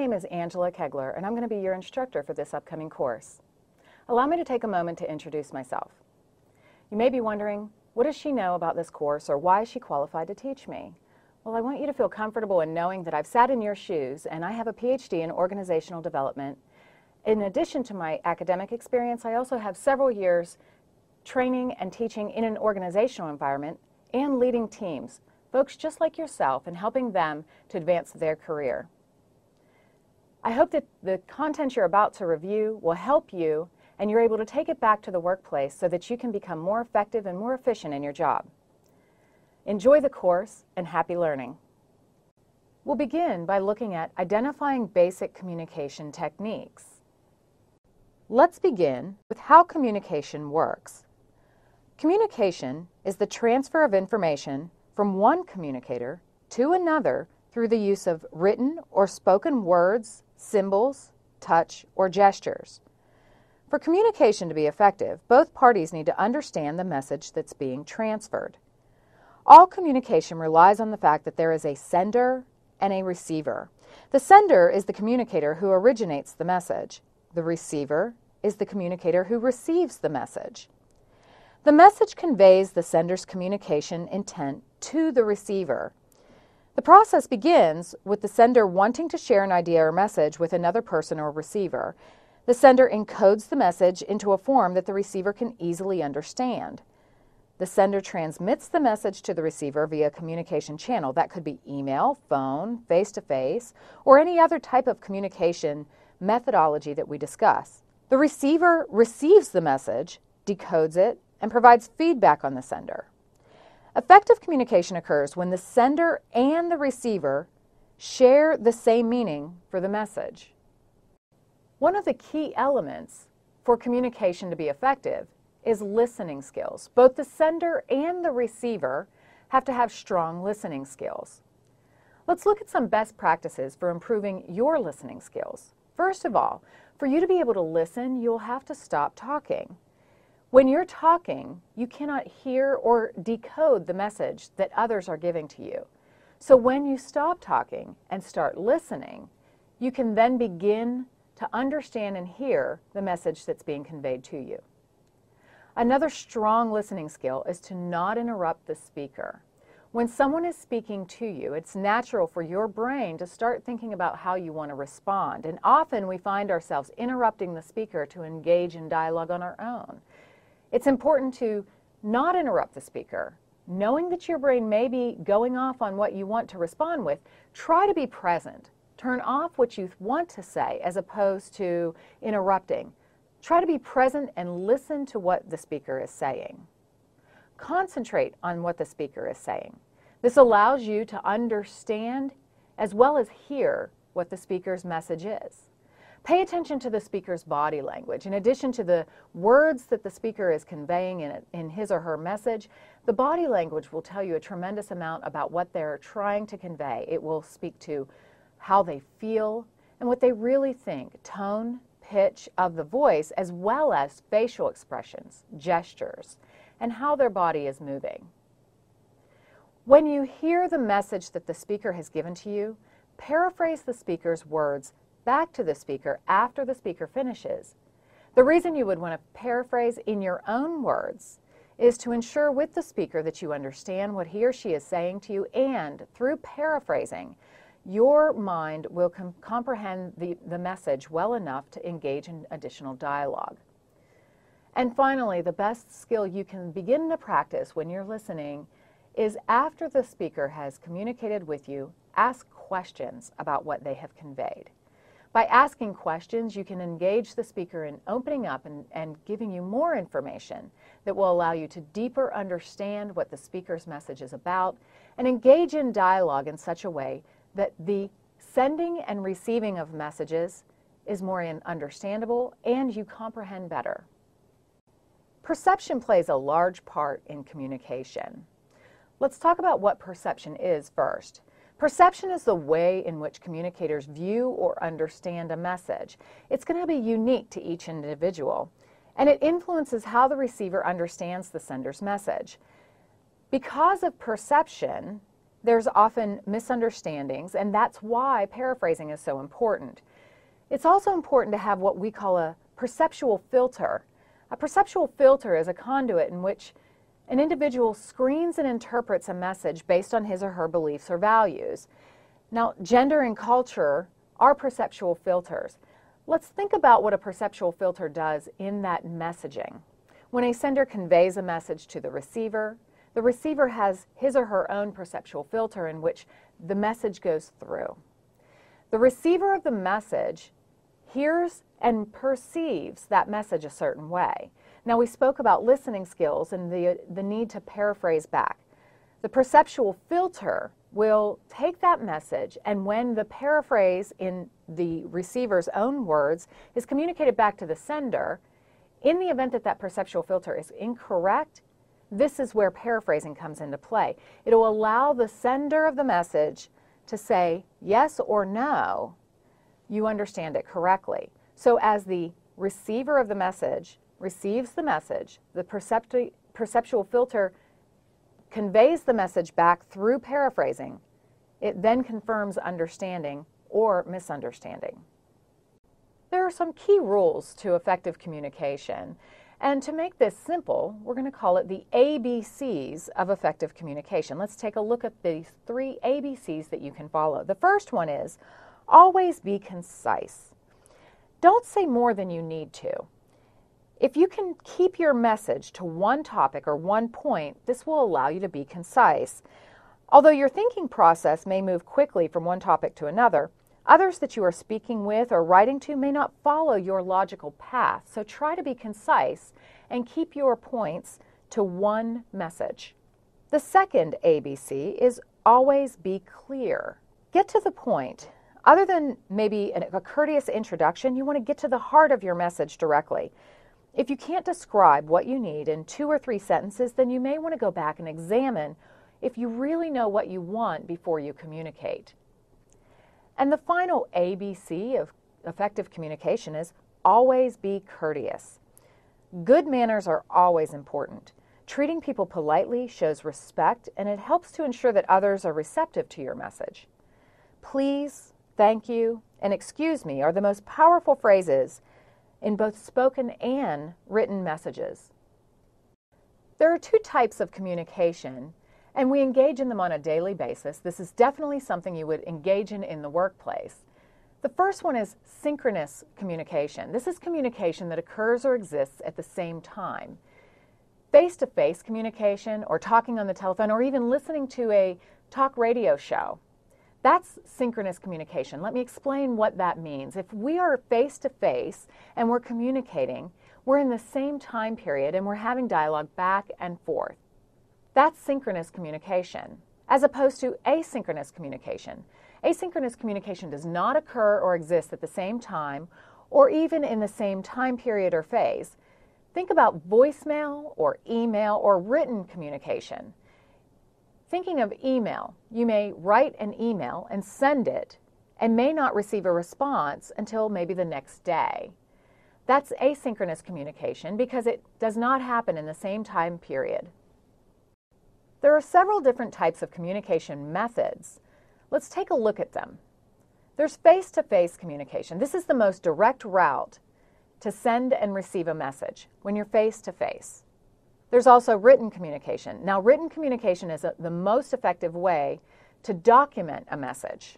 name is Angela Kegler, and I'm going to be your instructor for this upcoming course. Allow me to take a moment to introduce myself. You may be wondering, what does she know about this course, or why is she qualified to teach me? Well, I want you to feel comfortable in knowing that I've sat in your shoes, and I have a PhD in organizational development. In addition to my academic experience, I also have several years training and teaching in an organizational environment and leading teams, folks just like yourself, and helping them to advance their career. I hope that the content you're about to review will help you, and you're able to take it back to the workplace so that you can become more effective and more efficient in your job. Enjoy the course, and happy learning. We'll begin by looking at identifying basic communication techniques. Let's begin with how communication works. Communication is the transfer of information from one communicator to another through the use of written or spoken words, symbols, touch, or gestures. For communication to be effective, both parties need to understand the message that's being transferred. All communication relies on the fact that there is a sender and a receiver. The sender is the communicator who originates the message. The receiver is the communicator who receives the message. The message conveys the sender's communication intent to the receiver. The process begins with the sender wanting to share an idea or message with another person or receiver. The sender encodes the message into a form that the receiver can easily understand. The sender transmits the message to the receiver via a communication channel. That could be email, phone, face-to-face, or any other type of communication methodology that we discuss. The receiver receives the message, decodes it, and provides feedback on the sender. Effective communication occurs when the sender and the receiver share the same meaning for the message. One of the key elements for communication to be effective is listening skills. Both the sender and the receiver have to have strong listening skills. Let's look at some best practices for improving your listening skills. First of all, for you to be able to listen, you'll have to stop talking. When you're talking, you cannot hear or decode the message that others are giving to you. So when you stop talking and start listening, you can then begin to understand and hear the message that's being conveyed to you. Another strong listening skill is to not interrupt the speaker. When someone is speaking to you, it's natural for your brain to start thinking about how you want to respond, and often we find ourselves interrupting the speaker to engage in dialogue on our own. It's important to not interrupt the speaker. Knowing that your brain may be going off on what you want to respond with, try to be present. Turn off what you want to say as opposed to interrupting. Try to be present and listen to what the speaker is saying. Concentrate on what the speaker is saying. This allows you to understand as well as hear what the speaker's message is. Pay attention to the speaker's body language. In addition to the words that the speaker is conveying in his or her message, the body language will tell you a tremendous amount about what they're trying to convey. It will speak to how they feel and what they really think, tone, pitch of the voice, as well as facial expressions, gestures, and how their body is moving. When you hear the message that the speaker has given to you, paraphrase the speaker's words back to the speaker after the speaker finishes. The reason you would want to paraphrase in your own words is to ensure with the speaker that you understand what he or she is saying to you, and through paraphrasing, your mind will comprehend the message well enough to engage in additional dialogue. And finally, the best skill you can begin to practice when you're listening is, after the speaker has communicated with you, ask questions about what they have conveyed. By asking questions, you can engage the speaker in opening up and giving you more information that will allow you to deeper understand what the speaker's message is about, and engage in dialogue in such a way that the sending and receiving of messages is more understandable and you comprehend better. Perception plays a large part in communication. Let's talk about what perception is first. Perception is the way in which communicators view or understand a message. It's going to be unique to each individual, and it influences how the receiver understands the sender's message. Because of perception, there's often misunderstandings, and that's why paraphrasing is so important. It's also important to have what we call a perceptual filter. A perceptual filter is a conduit in which an individual screens and interprets a message based on his or her beliefs or values. Now, gender and culture are perceptual filters. Let's think about what a perceptual filter does in that messaging. When a sender conveys a message to the receiver has his or her own perceptual filter in which the message goes through. The receiver of the message hears and perceives that message a certain way. Now, we spoke about listening skills and the need to paraphrase back. The perceptual filter will take that message, and when the paraphrase in the receiver's own words is communicated back to the sender, in the event that that perceptual filter is incorrect, this is where paraphrasing comes into play. It will allow the sender of the message to say, yes or no, you understand it correctly. So as the receiver of the message receives the message, the perceptual filter conveys the message back through paraphrasing. It then confirms understanding or misunderstanding. There are some key rules to effective communication, and to make this simple, we're going to call it the ABCs of effective communication. Let's take a look at the 3 ABCs that you can follow. The first one is always be concise. Don't say more than you need to. If you can keep your message to one topic or one point, this will allow you to be concise. Although your thinking process may move quickly from one topic to another, others that you are speaking with or writing to may not follow your logical path, so try to be concise and keep your points to one message. The second ABC is always be clear. Get to the point. Other than maybe a courteous introduction, you want to get to the heart of your message directly. If you can't describe what you need in 2 or 3 sentences, then you may want to go back and examine if you really know what you want before you communicate. And the final ABC of effective communication is always be courteous. Good manners are always important. Treating people politely shows respect, and it helps to ensure that others are receptive to your message. Please, thank you, and excuse me are the most powerful phrases in both spoken and written messages. There are 2 types of communication, and we engage in them on a daily basis. This is definitely something you would engage in the workplace. The first one is synchronous communication. This is communication that occurs or exists at the same time. Face-to-face communication, or talking on the telephone, or even listening to a talk radio show. That's synchronous communication. Let me explain what that means. If we are face-to-face and we're communicating, we're in the same time period and we're having dialogue back and forth. That's synchronous communication, as opposed to asynchronous communication. Asynchronous communication does not occur or exist at the same time or even in the same time period or phase. Think about voicemail or email or written communication. Thinking of email, you may write an email and send it and may not receive a response until maybe the next day. That's asynchronous communication because it does not happen in the same time period. There are several different types of communication methods. Let's take a look at them. There's face-to-face communication. This is the most direct route to send and receive a message when you're face-to-face. There's also written communication. Now, written communication is the most effective way to document a message.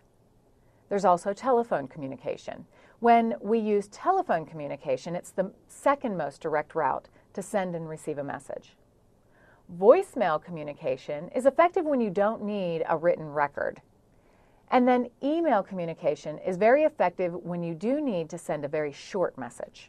There's also telephone communication. When we use telephone communication, it's the second most direct route to send and receive a message. Voicemail communication is effective when you don't need a written record. And then email communication is very effective when you do need to send a very short message.